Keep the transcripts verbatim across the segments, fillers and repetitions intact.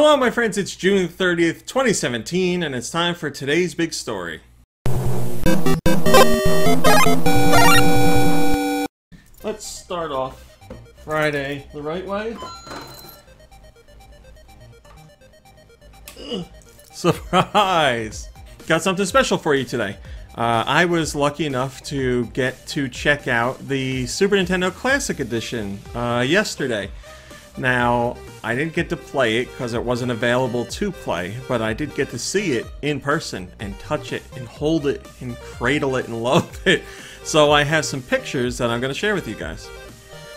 Hello my friends, it's June thirtieth, twenty seventeen, and it's time for today's big story. Let's start off Friday the right way. Ugh. Surprise! Got something special for you today. Uh, I was lucky enough to get to check out the Super Nintendo Classic Edition uh, yesterday. Now, I didn't get to play it because it wasn't available to play, but I did get to see it in person and touch it and hold it and cradle it and love it. So I have some pictures that I'm going to share with you guys.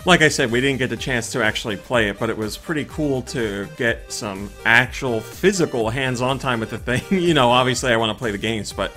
Like I said, we didn't get the chance to actually play it, but it was pretty cool to get some actual physical hands-on time with the thing. You know, obviously I want to play the games, but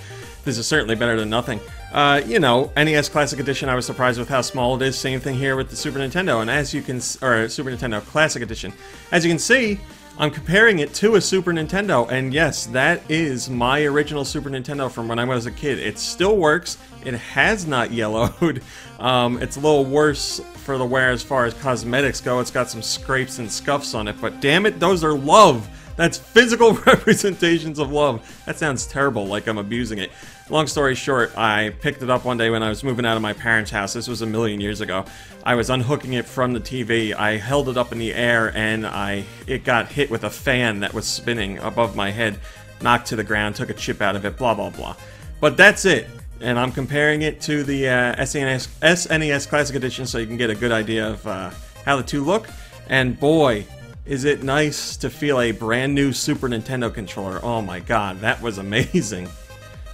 this is certainly better than nothing. Uh, you know, N E S Classic Edition, I was surprised with how small it is. Same thing here with the Super Nintendo, and as you can, or Super Nintendo Classic Edition. As you can see, I'm comparing it to a Super Nintendo, and yes, that is my original Super Nintendo from when I was a kid. It still works. It has not yellowed. Um, it's a little worse for the wear as far as cosmetics go. It's got some scrapes and scuffs on it, but damn it, those are love. That's physical representations of love. That sounds terrible, like I'm abusing it. Long story short, I picked it up one day when I was moving out of my parents' house. This was a million years ago. I was unhooking it from the T V. I held it up in the air, and I it got hit with a fan that was spinning above my head, knocked to the ground, took a chip out of it, blah, blah, blah. But that's it. And I'm comparing it to the uh, S N E S Classic Edition so you can get a good idea of uh, how the two look. And boy, is it nice to feel a brand new Super Nintendo controller. Oh my god, that was amazing.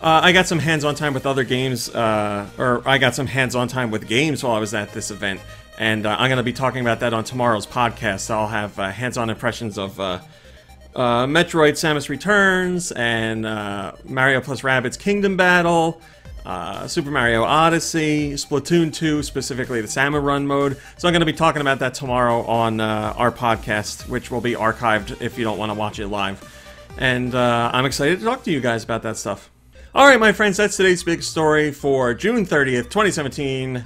Uh, I got some hands-on time with other games, uh, or I got some hands-on time with games while I was at this event, and uh, I'm going to be talking about that on tomorrow's podcast. I'll have uh, hands-on impressions of uh, uh, Metroid Samus Returns, and uh, Mario Plus Rabbids Kingdom Battle, Uh, Super Mario Odyssey, Splatoon two, specifically the Salmon Run mode. So I'm going to be talking about that tomorrow on uh, our podcast, which will be archived if you don't want to watch it live. And uh, I'm excited to talk to you guys about that stuff. Alright my friends, that's today's big story for June thirtieth, twenty seventeen.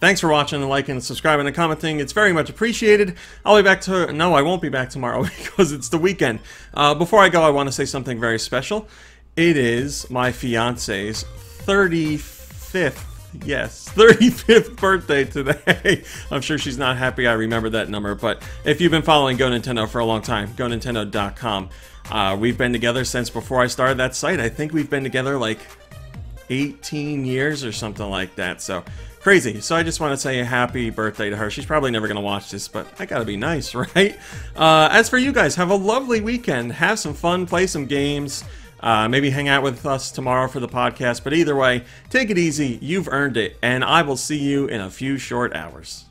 Thanks for watching, liking, subscribing, and commenting. It's very much appreciated. I'll be back to... No, I won't be back tomorrow because it's the weekend. Uh, before I go, I want to say something very special. It is my fiance's thirty-fifth, yes, thirty-fifth birthday today. I'm sure she's not happy I remember that number, but if you've been following GoNintendo for a long time, Go Nintendo dot com, uh, we've been together since before I started that site. I think we've been together like eighteen years or something like that, so crazy. So I just want to say a happy birthday to her. She's probably never going to watch this, but I gotta be nice, right? Uh, as for you guys, have a lovely weekend. Have some fun, play some games. Uh, maybe hang out with us tomorrow for the podcast, but either way, take it easy, you've earned it, and I will see you in a few short hours.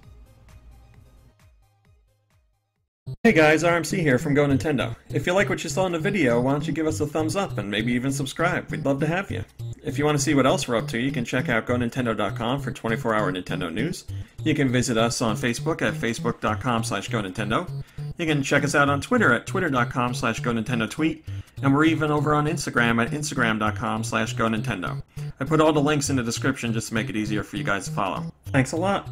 Hey guys, R M C here from GoNintendo. If you like what you saw in the video, why don't you give us a thumbs up and maybe even subscribe, we'd love to have you. If you want to see what else we're up to, you can check out Go Nintendo dot com for twenty-four hour Nintendo news. You can visit us on Facebook at facebook dot com slash Go Nintendo. You can check us out on Twitter at twitter dot com slash Go Nintendo tweet, and we're even over on Instagram at instagram dot com slash Go Nintendo. I put all the links in the description just to make it easier for you guys to follow. Thanks a lot!